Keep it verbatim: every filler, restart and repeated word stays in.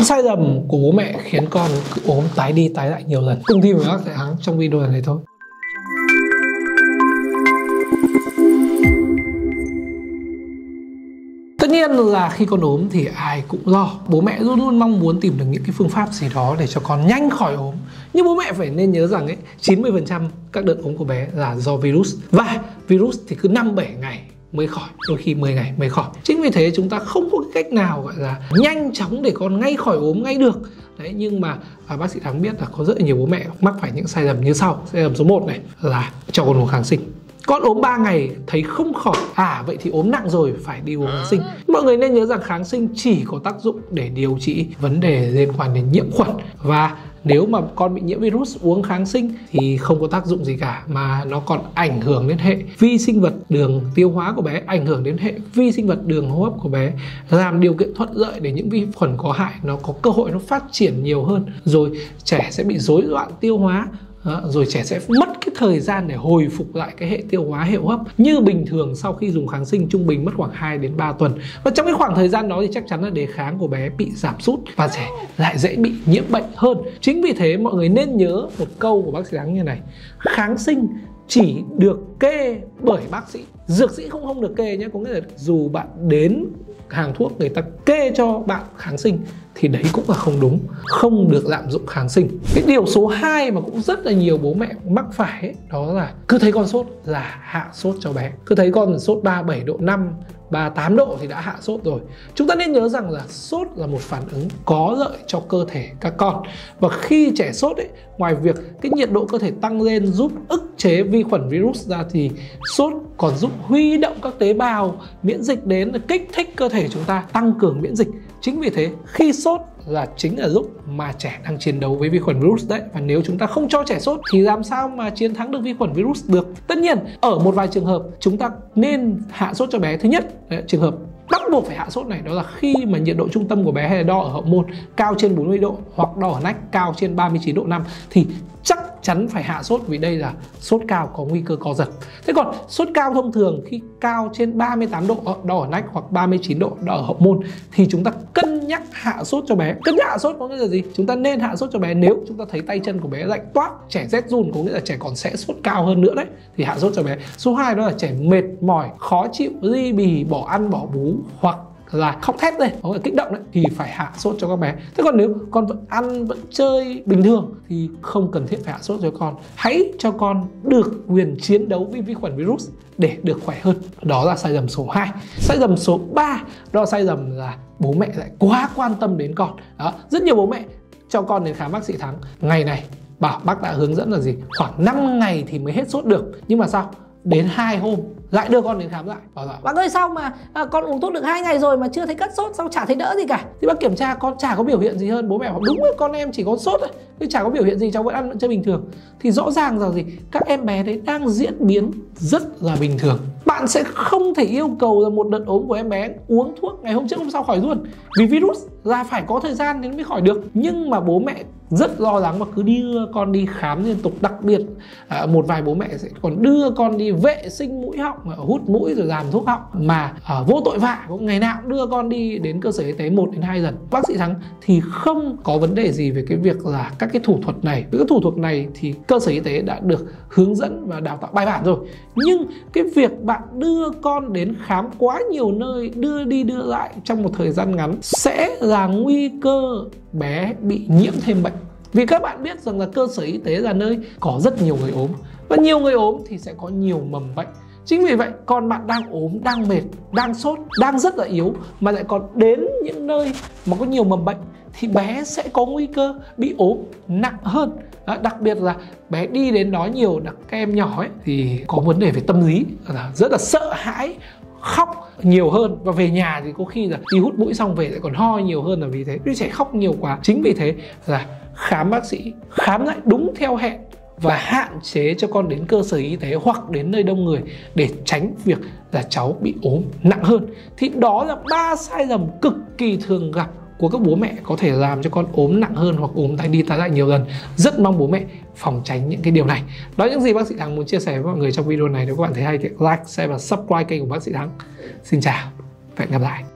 Những sai lầm của bố mẹ khiến con cứ ốm tái đi tái lại nhiều lần. Cùng thi với bác Thầy Thắng trong video này thôi. Tất nhiên là khi con ốm thì ai cũng lo. Bố mẹ luôn luôn mong muốn tìm được những cái phương pháp gì đó để cho con nhanh khỏi ốm. Nhưng bố mẹ phải nên nhớ rằng ấy, chín mươi phần trăm các đợt ốm của bé là do virus. Và virus thì cứ năm bảy ngày mới khỏi, đôi khi mười ngày mới khỏi. Chính vì thế chúng ta không có cái cách nào gọi là nhanh chóng để con ngay khỏi ốm ngay được. Đấy, nhưng mà à, bác sĩ Thắng biết là có rất nhiều bố mẹ mắc phải những sai lầm như sau. Sai lầm số một này là cho con uống kháng sinh. Con ốm ba ngày thấy không khỏi, à vậy thì ốm nặng rồi phải đi uống kháng sinh. Mọi người nên nhớ rằng kháng sinh chỉ có tác dụng để điều trị vấn đề liên quan đến nhiễm khuẩn. Và nếu mà con bị nhiễm virus uống kháng sinh thì không có tác dụng gì cả, mà nó còn ảnh hưởng đến hệ vi sinh vật đường tiêu hóa của bé, ảnh hưởng đến hệ vi sinh vật đường hô hấp của bé, làm điều kiện thuận lợi để những vi khuẩn có hại nó có cơ hội nó phát triển nhiều hơn. Rồi trẻ sẽ bị rối loạn tiêu hóa. Đó, rồi trẻ sẽ mất cái thời gian để hồi phục lại cái hệ tiêu hóa, hệ hô hấp. Như bình thường sau khi dùng kháng sinh trung bình mất khoảng hai đến ba tuần. Và trong cái khoảng thời gian đó thì chắc chắn là đề kháng của bé bị giảm sút và trẻ lại dễ bị nhiễm bệnh hơn. Chính vì thế mọi người nên nhớ một câu của bác sĩ Thắng như này: kháng sinh chỉ được kê bởi bác sĩ, dược sĩ không không được kê nhé. Có nghĩa là dù bạn đến hàng thuốc người ta kê cho bạn kháng sinh thì đấy cũng là không đúng, không được lạm dụng kháng sinh. Cái điều số hai mà cũng rất là nhiều bố mẹ mắc phải ấy, đó là cứ thấy con sốt là hạ sốt cho bé. Cứ thấy con sốt ba mươi bảy độ năm, ba mươi tám độ thì đã hạ sốt rồi. Chúng ta nên nhớ rằng là sốt là một phản ứng có lợi cho cơ thể các con. Và khi trẻ sốt ấy, ngoài việc cái nhiệt độ cơ thể tăng lên giúp ức chế vi khuẩn virus ra thì sốt còn giúp huy động các tế bào miễn dịch đến kích thích cơ thể chúng ta, tăng cường miễn dịch. Chính vì thế khi sốt là chính là lúc mà trẻ đang chiến đấu với vi khuẩn virus đấy. Và nếu chúng ta không cho trẻ sốt thì làm sao mà chiến thắng được vi khuẩn virus được. Tất nhiên ở một vài trường hợp chúng ta nên hạ sốt cho bé. Thứ nhất, đấy, trường hợp bắt buộc phải hạ sốt này đó là khi mà nhiệt độ trung tâm của bé hay là đo ở hậu môn cao trên bốn mươi độ hoặc đo ở nách cao trên ba mươi chín độ năm thì chắc chắn phải hạ sốt, vì đây là sốt cao có nguy cơ co giật. Thế còn sốt cao thông thường khi cao trên ba mươi tám độ đo ở nách hoặc ba mươi chín độ đo ở hậu môn thì chúng ta cân nhắc hạ sốt cho bé. Cân nhắc hạ sốt có nghĩa là gì? Chúng ta nên hạ sốt cho bé nếu chúng ta thấy tay chân của bé lạnh toát, trẻ rét run, có nghĩa là trẻ còn sẽ sốt cao hơn nữa đấy, thì hạ sốt cho bé. Số hai đó là trẻ mệt mỏi, khó chịu, ly bì, bỏ ăn bỏ bú hoặc là khóc thét đây, có kích động đấy, thì phải hạ sốt cho các bé. Thế còn nếu con vẫn ăn, vẫn chơi bình thường thì không cần thiết phải hạ sốt cho con. Hãy cho con được quyền chiến đấu với vi khuẩn virus để được khỏe hơn. Đó là sai lầm số hai. Sai lầm số ba, đó là sai lầm là bố mẹ lại quá quan tâm đến con. Đó, rất nhiều bố mẹ cho con đến khám bác sĩ Thắng. Ngày này, bảo bác đã hướng dẫn là gì? Khoảng năm ngày thì mới hết sốt được. Nhưng mà sao? Đến hai hôm lại đưa con đến khám lại, bảo là bác ơi sao mà à, con uống thuốc được hai ngày rồi mà chưa thấy cắt sốt, sao chả thấy đỡ gì cả. Thì bác kiểm tra con chả có biểu hiện gì hơn. Bố mẹ bảo đúng rồi, con em chỉ có sốt thôi, chứ chả có biểu hiện gì, cháu vẫn ăn vẫn chơi bình thường. Thì rõ ràng rằng gì, các em bé đấy đang diễn biến rất là bình thường. Bạn sẽ không thể yêu cầu là một đợt ốm của em bé uống thuốc ngày hôm trước hôm sau khỏi luôn, vì virus là phải có thời gian đến mới khỏi được. Nhưng mà bố mẹ rất lo lắng và cứ đưa con đi khám liên tục. Đặc biệt à, một vài bố mẹ sẽ còn đưa con đi vệ sinh mũi họng, hút mũi rồi làm thuốc họng mà à, vô tội vạ, ngày nào cũng đưa con đi đến cơ sở y tế một đến hai lần. Bác sĩ Thắng thì không có vấn đề gì về cái việc là các cái thủ thuật này. Các thủ thuật này thì cơ sở y tế đã được hướng dẫn và đào tạo bài bản rồi. Nhưng cái việc bạn đưa con đến khám quá nhiều nơi, đưa đi đưa lại trong một thời gian ngắn sẽ là nguy cơ bé bị nhiễm thêm bệnh. Vì các bạn biết rằng là cơ sở y tế là nơi có rất nhiều người ốm, và nhiều người ốm thì sẽ có nhiều mầm bệnh. Chính vì vậy con bạn đang ốm, đang mệt, đang sốt, đang rất là yếu mà lại còn đến những nơi mà có nhiều mầm bệnh thì bé sẽ có nguy cơ bị ốm nặng hơn. Đó, đặc biệt là bé đi đến đó nhiều, đặc các em nhỏ ấy, thì có vấn đề về tâm lý, rất là sợ hãi, khóc nhiều hơn, và về nhà thì có khi là đi hút mũi xong về lại còn ho nhiều hơn là vì thế. Đứa trẻ khóc nhiều quá. Chính vì thế là khám bác sĩ, khám lại đúng theo hẹn và hạn chế cho con đến cơ sở y tế hoặc đến nơi đông người để tránh việc là cháu bị ốm nặng hơn. Thì đó là ba sai lầm cực kỳ thường gặp của các bố mẹ có thể làm cho con ốm nặng hơn hoặc ốm tái đi tái lại nhiều lần. Rất mong bố mẹ phòng tránh những cái điều này. Đó là những gì bác sĩ Thắng muốn chia sẻ với mọi người trong video này. Nếu các bạn thấy hay thì like, share và subscribe kênh của bác sĩ Thắng. Xin chào và hẹn gặp lại.